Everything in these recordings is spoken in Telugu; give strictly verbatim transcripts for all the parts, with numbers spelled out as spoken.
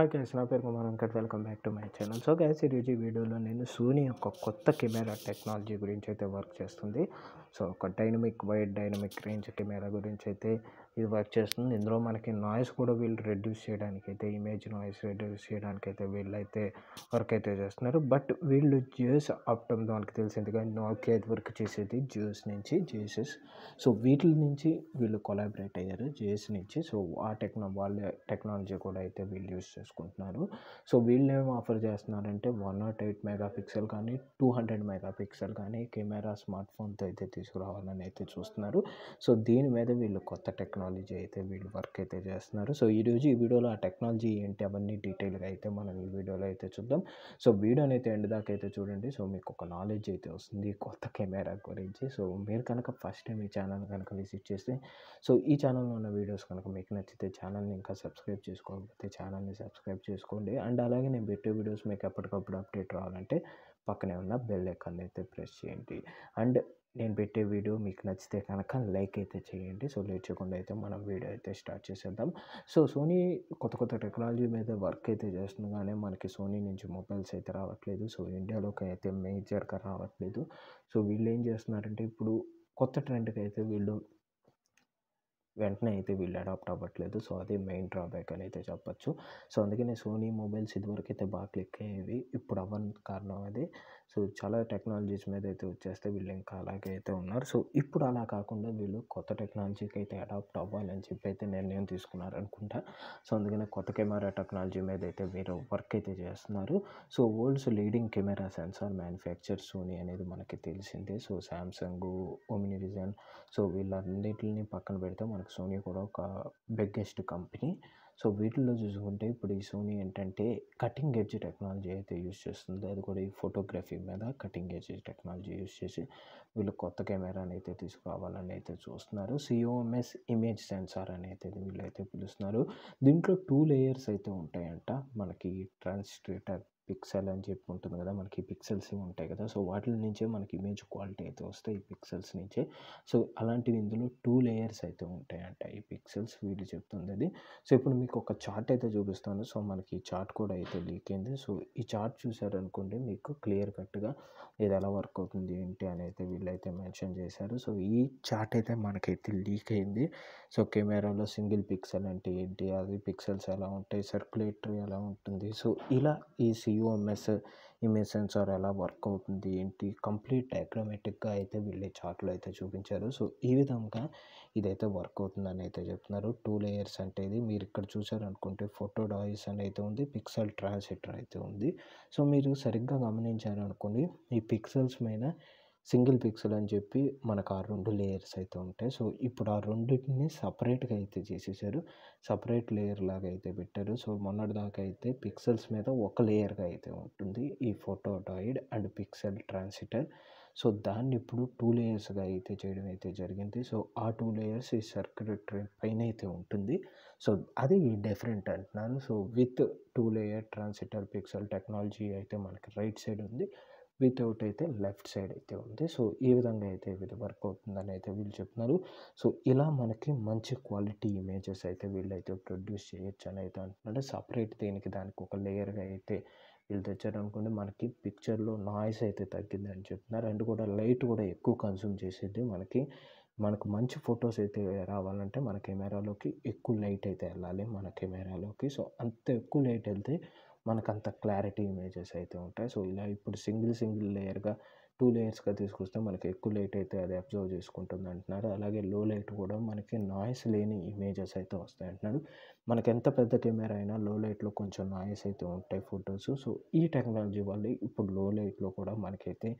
Hi guys, na peru Kumarankat. Welcome back to my channel. So guys, in this video lo nenu Sony yokka kotta camera technology gurinchi aithe work chestundi. So oka dynamic wide dynamic range camera gurinchi aithe idi work chestundi. Indulo manaki noise kuda will reduce cheyadaniki aithe image noise reduce cheyadaniki aithe will aithe work aithe chestunaru. But will J S optum daniki telisindi ga Nokia work chesedi J S nunchi J S. So veetl nunchi will collaborate ayyaru J S nunchi. So aa technology kuda aithe will use so will offer chestunarante one oh eight megapixel gaani two hundred megapixel gaani camera smartphone tho aithe teesuravalani aithe chustunaru so deeni meeda will kotta technology aithe will work aithe chestunaru so ee roju ee video lo aa technology enti avanni detail ga aithe manam ee video lo aithe chuddam so video ni aithe end daaka aithe chudandi so meeku oka knowledge aithe vastundi kotta camera gurinchi so meer kanaka first time ee channel kanaka visit chesthe so ee channel lo unna videos kanaka meeku nachithe channel ni inka subscribe chesukovate channel ni subscribe చేసుకోండి అండ్ అలాగే నేను పెట్టే వీడియోస్ మీకు ఎప్పటికప్పుడు అప్డేట్ రావాలంటే పక్కనే ఉన్న బెల్ ఐకాన్ అయితే ప్రెస్ చేయండి అండ్ నేను పెట్టే వీడియో మీకు నచ్చితే కనుక లైక్ అయితే చేయండి సో లేట్ చేయకుండా అయితే మనం వీడియో అయితే స్టార్ట్ చేసేద్దాం సో సోనీ కొత్త కొత్త టెక్నాలజీ మీద వర్క్ అయితే చేస్తుండగానే మనకి సోనీ నుంచి మొబైల్స్ అయితే రావట్లేదు సో ఇండియాలోకి అయితే మేజర్గా రావట్లేదు సో వీళ్ళు ఏం చేస్తున్నారంటే ఇప్పుడు కొత్త ట్రెండ్కి అయితే వీళ్ళు వెంటనే అయితే వీళ్ళు అడాప్ట్ అవ్వట్లేదు సో అదే మెయిన్ డ్రాబ్యాక్ అని అయితే చెప్పచ్చు సో అందుకనే సోనీ మొబైల్స్ ఇదివరకు అయితే బాగా క్లిక్ అయ్యేవి ఇప్పుడు అవ్వని కారణం అదే సో చాలా టెక్నాలజీస్ మీద అయితే వచ్చేస్తే వీళ్ళు ఇంకా అలాగే అయితే ఉన్నారు సో ఇప్పుడు అలా కాకుండా వీళ్ళు కొత్త టెక్నాలజీకి అయితే అడాప్ట్ అవ్వాలని చెప్పి అయితే నిర్ణయం తీసుకున్నారు అనుకుంటా సో అందుకనే కొత్త కెమెరా టెక్నాలజీ మీద అయితే వీరు వర్క్ అయితే చేస్తున్నారు so world's leading camera sensor manufacture Sony అనేది మనకి తెలిసిందే సో శాంసంగ్ ఓమ్నివిజన్ సో వీళ్ళన్నిటిని పక్కన పెడితే మనకు సోనీ కూడా ఒక బిగ్గెస్ట్ కంపెనీ సో వీటిల్లో చూసుకుంటే ఇప్పుడు ఈ సోనీ ఏంటంటే కటింగ్ ఎడ్జ్ టెక్నాలజీ అయితే యూజ్ చేస్తుంది అది కూడా ఈ ఫోటోగ్రఫీ మీద కటింగ్ ఎడ్జ్ టెక్నాలజీ యూజ్ చేసి వీళ్ళు కొత్త కెమెరాని అయితే తీసుకురావాలని అయితే చూస్తున్నారు సిఓఎంఎస్ ఇమేజ్ సెన్సార్ అని అయితే వీళ్ళు అయితే పిలుస్తున్నారు దీంట్లో టూ లేయర్స్ అయితే ఉంటాయంట మనకి ట్రాన్స్లేటర్ పిక్సెల్ అని చెప్పి ఉంటుంది కదా మనకి పిక్సెల్స్ ఉంటాయి కదా సో వాటి నుంచే మనకి ఇమేజ్ క్వాలిటీ అయితే వస్తాయి ఈ పిక్సెల్స్ నుంచే సో అలాంటివి ఇందులో టూ లేయర్స్ అయితే ఉంటాయంట ఈ పిక్సెల్స్ వీళ్ళు చెప్తుంది అది సో ఇప్పుడు మీకు ఒక చార్ట్ అయితే చూపిస్తాను సో మనకి ఈ చార్ట్ కూడా అయితే లీక్ అయింది సో ఈ చార్ట్ చూసారనుకోండి మీకు క్లియర్ కట్గా ఇది ఎలా వర్క్ అవుతుంది ఏంటి అని అయితే వీళ్ళైతే మెన్షన్ చేశారు సో ఈ చార్ట్ అయితే మనకైతే లీక్ అయింది సో కెమెరాలో సింగిల్ పిక్సెల్ అంటే ఏంటి అది పిక్సెల్స్ ఎలా ఉంటాయి సర్క్యులేటరీ ఎలా ఉంటుంది సో ఇలా ఈ సిఓఎంఎస్ ఇమేజ్ సెన్సార్ ఎలా వర్క్ అవుతుంది ఏంటి కంప్లీట్ డయాగ్రమాటిక్గా అయితే వీళ్ళు చార్ట్లో అయితే చూపించారు సో ఈ విధంగా ఇదైతే వర్క్ అవుతుందని అయితే చెప్తున్నారు టూ లేయర్స్ అంటే ఇది మీరు ఇక్కడ చూసారనుకుంటే ఫోటో డాయిస్ అని అయితే ఉంది పిక్సెల్ ట్రాన్సిటర్ అయితే ఉంది సో మీరు సరిగ్గా గమనించారనుకోండి ఈ పిక్సెల్స్ మీద సింగిల్ పిక్సెల్ అని చెప్పి మనకు ఆ రెండు లేయర్స్ అయితే ఉంటాయి సో ఇప్పుడు ఆ రెండింటిని సపరేట్గా అయితే చేసేసారు సపరేట్ లేయర్ లాగా అయితే పెట్టారు సో మొన్నటి దాకా అయితే పిక్సెల్స్ మీద ఒక లేయర్గా అయితే ఉంటుంది ఈ photodiode and pixel transistor so దాన్ని ఇప్పుడు టూ లేయర్స్గా అయితే చేయడం అయితే జరిగింది సో ఆ టూ లేయర్స్ ఈ సర్క్యులేటరీ పైన అయితే ఉంటుంది సో అది డిఫరెంట్ అంటున్నాను so with two layer transistor pixel technology అయితే మనకి రైట్ సైడ్ ఉంది వితౌట్ అయితే లెఫ్ట్ సైడ్ అయితే ఉంది సో ఈ విధంగా అయితే వీళ్ళు వర్క్ అవుతుందని అయితే వీళ్ళు చెప్తున్నారు సో ఇలా మనకి మంచి క్వాలిటీ ఇమేజెస్ అయితే వీళ్ళైతే ప్రొడ్యూస్ చేయొచ్చు అని అయితే అంటున్నారు సపరేట్ దీనికి దానికి ఒక లేయర్గా అయితే వీళ్ళు తెచ్చారనుకోండి మనకి పిక్చర్లో నాయిస్ అయితే తగ్గిందని చెప్తున్నారు అండ్ కూడా లైట్ కూడా ఎక్కువ కన్స్యూమ్ చేసేది మనకి మనకు మంచి ఫొటోస్ అయితే రావాలంటే మన కెమెరాలోకి ఎక్కువ లైట్ అయితే వెళ్ళాలి మన కెమెరాలోకి సో అంత ఎక్కువ లైట్ వెళ్తే మనకు అంత క్లారిటీ ఇమేజెస్ అయితే ఉంటాయి సో ఇలా ఇప్పుడు సింగిల్ సింగిల్ లేయర్గా టూ లేయర్స్గా తీసుకొస్తే మనకి ఎక్కువ లైట్ అయితే అది అబ్జర్వ్ చేసుకుంటుంది అంటున్నారు అలాగే లో లైట్ కూడా మనకి నాయిస్ లేని ఇమేజెస్ అయితే వస్తాయి అంటున్నారు మనకి ఎంత పెద్ద కెమెరా అయినా లో లైట్లో కొంచెం నాయిస్ అయితే ఉంటాయి ఫొటోస్ సో ఈ టెక్నాలజీ వల్ల ఇప్పుడు లో లైట్లో కూడా మనకైతే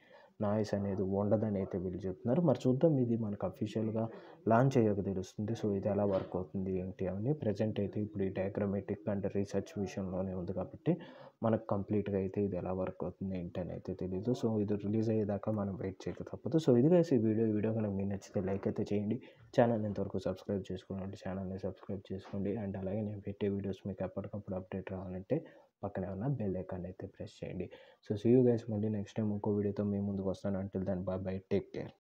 నాయిస్ అనేది ఉండదని అయితే వీళ్ళు చెప్తున్నారు మరి చూద్దాం ఇది మనకు అఫీషియల్గా లాంచ్ అయ్యాక తెలుస్తుంది సో ఇది ఎలా వర్క్ అవుతుంది ఏంటి అని ప్రజెంట్ అయితే ఇప్పుడు ఈ డయాగ్రమాటిక్ అండ్ రీసెర్చ్ విషయంలోనే ఉంది కాబట్టి మనకు కంప్లీట్గా అయితే ఇది ఎలా వర్క్ అవుతుంది ఏంటి అని అయితే తెలియదు సో ఇది రిలీజ్ అయ్యేదాకా మనం వెయిట్ చేయక తప్పదు సో ఇది వేసి వీడియో వీడియో కనుక మీకు నచ్చితే లైక్ అయితే చేయండి ఛానల్ ఇంతవరకు సబ్స్క్రైబ్ చేసుకోండి ఛానల్ని సబ్స్క్రైబ్ చేసుకోండి అండ్ అలాగే నేను పెట్టే వీడియోస్ మీకు ఎప్పటికప్పుడు అప్డేట్ రావాలంటే పక్కనే ఉన్న బెల్ ఐకాన్ అయితే ప్రెస్ చేయండి సో సీ యూ గైస్ మళ్ళీ నెక్స్ట్ టైం ఇంకో వీడియోతో మీ ముందుకు వస్తాను until then bye bye take care.